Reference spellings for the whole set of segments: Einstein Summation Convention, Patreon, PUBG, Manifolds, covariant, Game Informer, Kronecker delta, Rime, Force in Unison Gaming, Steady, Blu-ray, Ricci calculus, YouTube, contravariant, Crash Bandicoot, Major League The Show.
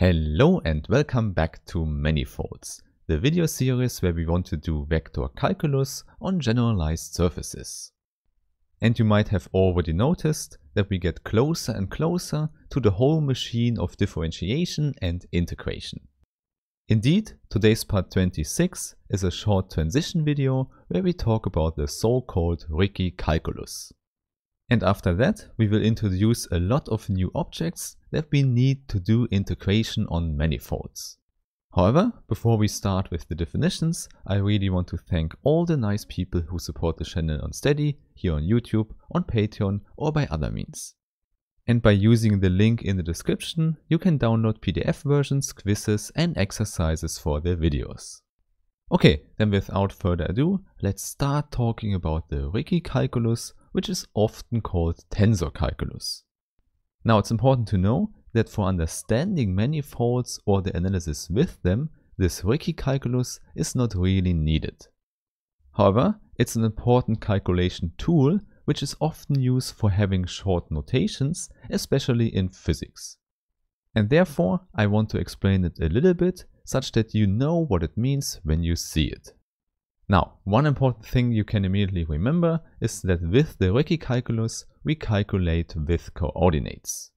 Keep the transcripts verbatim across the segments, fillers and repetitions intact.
Hello and welcome back to Manifolds, the video series where we want to do vector calculus on generalized surfaces. And you might have already noticed that we get closer and closer to the whole machine of differentiation and integration. Indeed, today's part twenty-six is a short transition video where we talk about the so-called Ricci calculus. And after that, we will introduce a lot of new objects that we need to do integration on manifolds. However, before we start with the definitions, I really want to thank all the nice people who support the channel on Steady, here on YouTube, on Patreon, or by other means. And by using the link in the description, you can download P D F versions, quizzes, and exercises for their videos. Okay, then without further ado, let's start talking about the Ricci calculus, which is often called tensor calculus. Now it's important to know that for understanding manifolds or the analysis with them, this Ricci calculus is not really needed. However, it's an important calculation tool which is often used for having short notations, especially in physics. And therefore, I want to explain it a little bit such that you know what it means when you see it. Now, one important thing you can immediately remember is that with the Ricci calculus, we calculate with coordinates.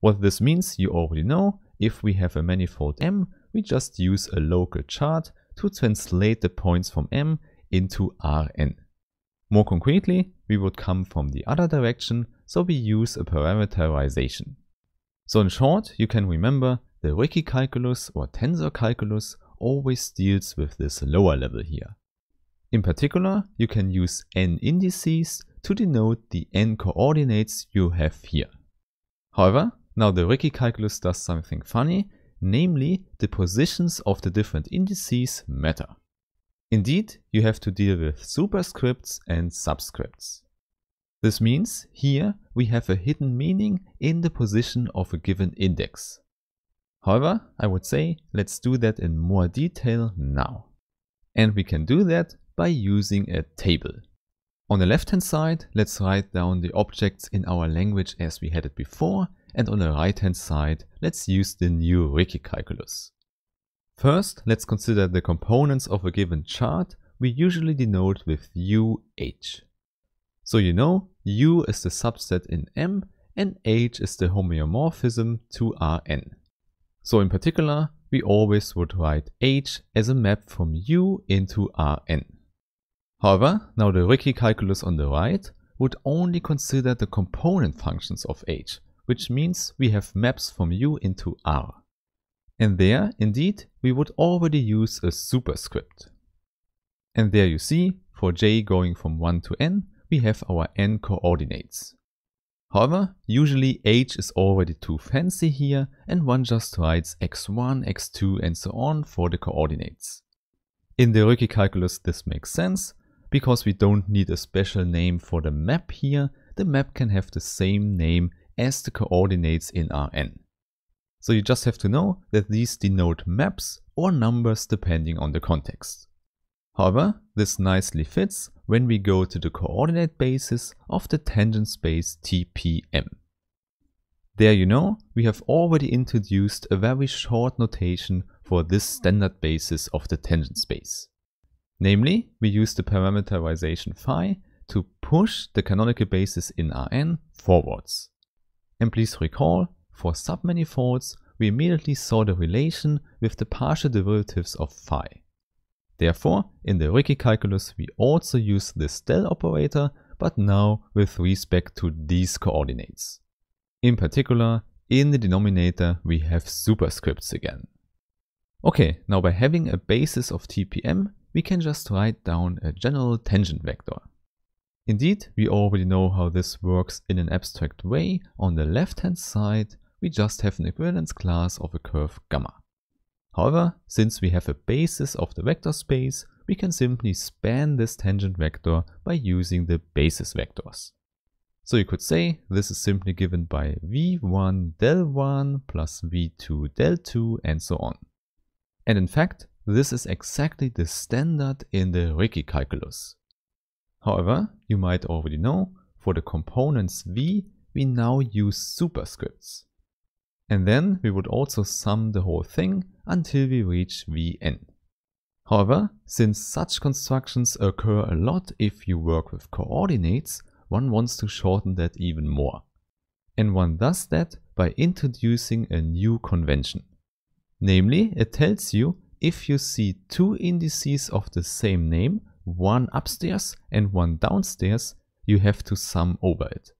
What this means you already know. If we have a manifold M, we just use a local chart to translate the points from M into R n. More concretely, we would come from the other direction, so we use a parameterization. So in short, you can remember the Ricci calculus or tensor calculus always deals with this lower level here. In particular, you can use n indices to denote the n coordinates you have here. However, now the Ricci calculus does something funny, namely the positions of the different indices matter. Indeed, you have to deal with superscripts and subscripts. This means here we have a hidden meaning in the position of a given index. However, I would say let's do that in more detail now. And we can do that by using a table. On the left hand side, let's write down the objects in our language as we had it before, and on the right hand side, let's use the new Ricci calculus. First, let's consider the components of a given chart we usually denote with u, h. So you know, u is the subset in M and h is the homeomorphism to R n. So in particular, we always would write h as a map from u into R n. However, now the Ricci calculus on the right would only consider the component functions of h, which means we have maps from u into R. And there, indeed, we would already use a superscript. And there you see, for j going from one to n, we have our n coordinates. However, usually h is already too fancy here and one just writes x one, x two and so on for the coordinates. In the Ricci calculus this makes sense, because we don't need a special name for the map here. The map can have the same name as the coordinates in R n. So you just have to know that these denote maps or numbers depending on the context. However, this nicely fits when we go to the coordinate basis of the tangent space T P M. There you know, we have already introduced a very short notation for this standard basis of the tangent space. Namely, we use the parameterization phi to push the canonical basis in R n forwards. And please recall, for submanifolds, we immediately saw the relation with the partial derivatives of phi. Therefore, in the Ricci calculus we also use this del operator, but now with respect to these coordinates. In particular, in the denominator we have superscripts again. Okay, now by having a basis of T P M, we can just write down a general tangent vector. Indeed, we already know how this works in an abstract way. On the left hand side, we just have an equivalence class of a curve gamma. However, since we have a basis of the vector space, we can simply span this tangent vector by using the basis vectors. So you could say this is simply given by v one del one plus v two del two and so on. And in fact, this is exactly the standard in the Ricci calculus. However, you might already know, for the components v, we now use superscripts. And then we would also sum the whole thing until we reach Vn. However, since such constructions occur a lot if you work with coordinates, one wants to shorten that even more. And one does that by introducing a new convention. Namely, it tells you if you see two indices of the same name, one upstairs and one downstairs, you have to sum over it.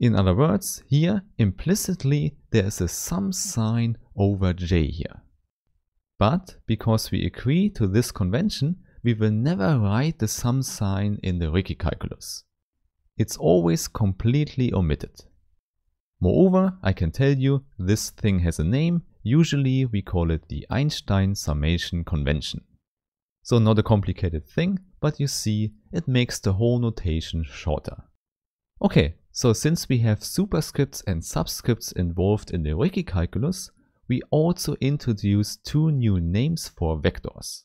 In other words, here implicitly there is a sum sign over j here. But because we agree to this convention, we will never write the sum sign in the Ricci calculus. It's always completely omitted. Moreover, I can tell you this thing has a name. Usually we call it the Einstein Summation Convention. So not a complicated thing, but you see, it makes the whole notation shorter. Okay, so since we have superscripts and subscripts involved in the Ricci calculus, we also introduce two new names for vectors.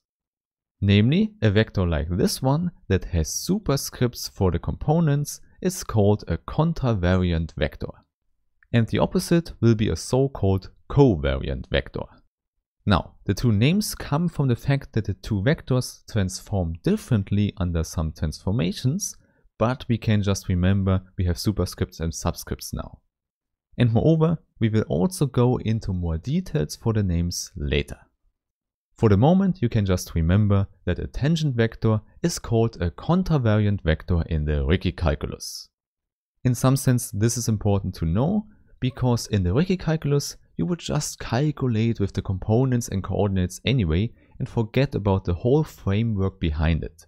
Namely, a vector like this one that has superscripts for the components is called a contravariant vector. And the opposite will be a so-called covariant vector. Now, the two names come from the fact that the two vectors transform differently under some transformations, but we can just remember we have superscripts and subscripts now. And moreover, we will also go into more details for the names later. For the moment, you can just remember that a tangent vector is called a contravariant vector in the Ricci calculus. In some sense, this is important to know, because in the Ricci calculus, you would just calculate with the components and coordinates anyway and forget about the whole framework behind it.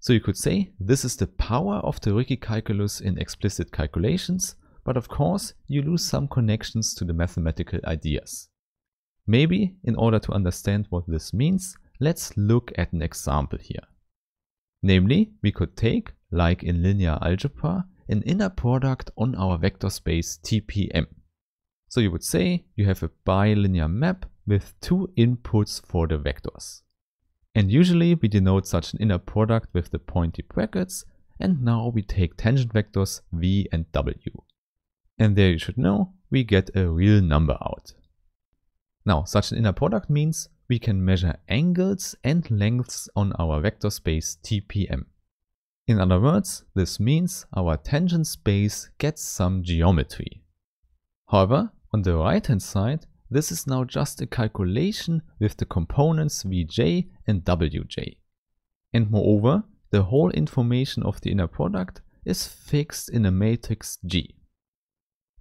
So you could say this is the power of the Ricci calculus in explicit calculations, but of course you lose some connections to the mathematical ideas. Maybe in order to understand what this means, let's look at an example here. Namely, we could take, like in linear algebra, an inner product on our vector space T P M. So you would say you have a bilinear map with two inputs for the vectors. And usually we denote such an inner product with the pointy brackets, and now we take tangent vectors v and w. And there you should know we get a real number out. Now such an inner product means we can measure angles and lengths on our vector space T P M. In other words, this means our tangent space gets some geometry. However, on the right hand side, this is now just a calculation with the components Vj and Wj. And moreover, the whole information of the inner product is fixed in a matrix G.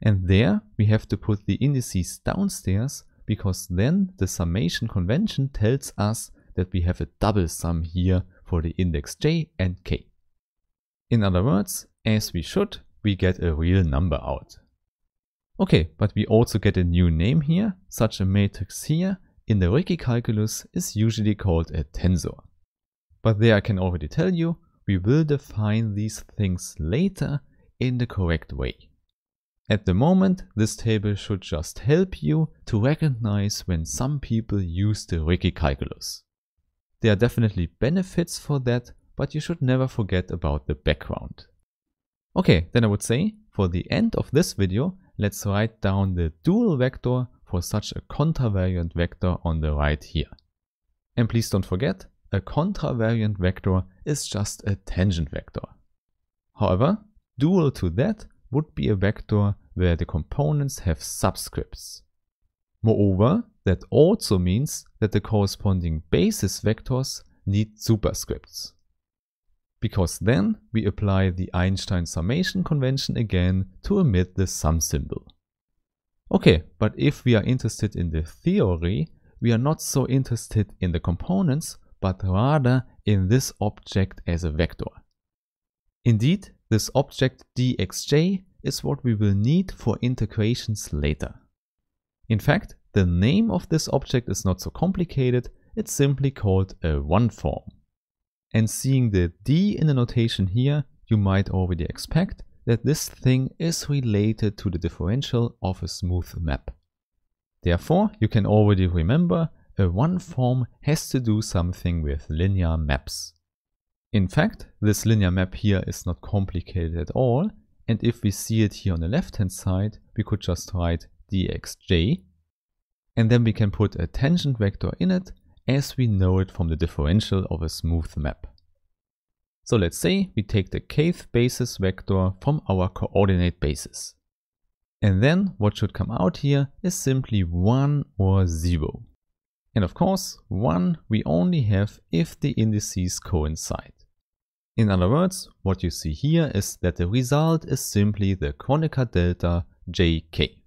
And there we have to put the indices downstairs, because then the summation convention tells us that we have a double sum here for the index j and k. In other words, as we should, we get a real number out. Okay, but we also get a new name here. Such a matrix here in the Ricci calculus is usually called a tensor. But there I can already tell you, we will define these things later in the correct way. At the moment, this table should just help you to recognize when some people use the Ricci calculus. There are definitely benefits for that, but you should never forget about the background. Okay, then I would say for the end of this video, let's write down the dual vector for such a contravariant vector on the right here. And please don't forget, a contravariant vector is just a tangent vector. However, dual to that would be a vector where the components have subscripts. Moreover, that also means that the corresponding basis vectors need superscripts. Because then we apply the Einstein summation convention again to omit the sum symbol. Okay, but if we are interested in the theory, we are not so interested in the components, but rather in this object as a vector. Indeed, this object dxj is what we will need for integrations later. In fact, the name of this object is not so complicated, it's simply called a one-form. And seeing the d in the notation here, you might already expect that this thing is related to the differential of a smooth map. Therefore, you can already remember a one-form has to do something with linear maps. In fact, this linear map here is not complicated at all, and if we see it here on the left-hand side, we could just write dxj, and then we can put a tangent vector in it as we know it from the differential of a smooth map. So let's say we take the kth basis vector from our coordinate basis. And then what should come out here is simply one or zero. And of course, one we only have if the indices coincide. In other words, what you see here is that the result is simply the Kronecker delta jk.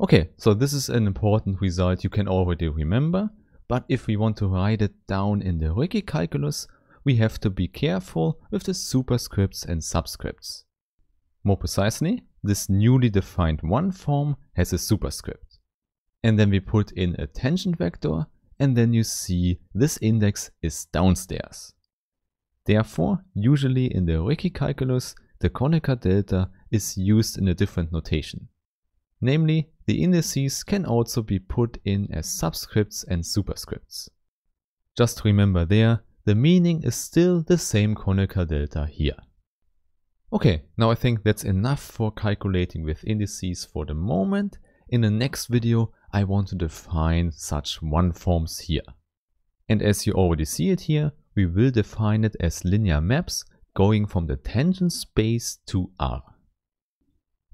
Okay, so this is an important result you can already remember, but if we want to write it down in the Ricci calculus, we have to be careful with the superscripts and subscripts. More precisely, this newly defined one form has a superscript. And then we put in a tangent vector, and then you see this index is downstairs. Therefore, usually in the Ricci calculus, the Kronecker delta is used in a different notation. Namely, the indices can also be put in as subscripts and superscripts. Just remember there, the meaning is still the same Kronecker delta here. Okay, now I think that's enough for calculating with indices for the moment. In the next video, I want to define such one forms here. And as you already see it here, we will define it as linear maps going from the tangent space to R.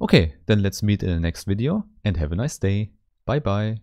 Okay, then let's meet in the next video and have a nice day. Bye bye.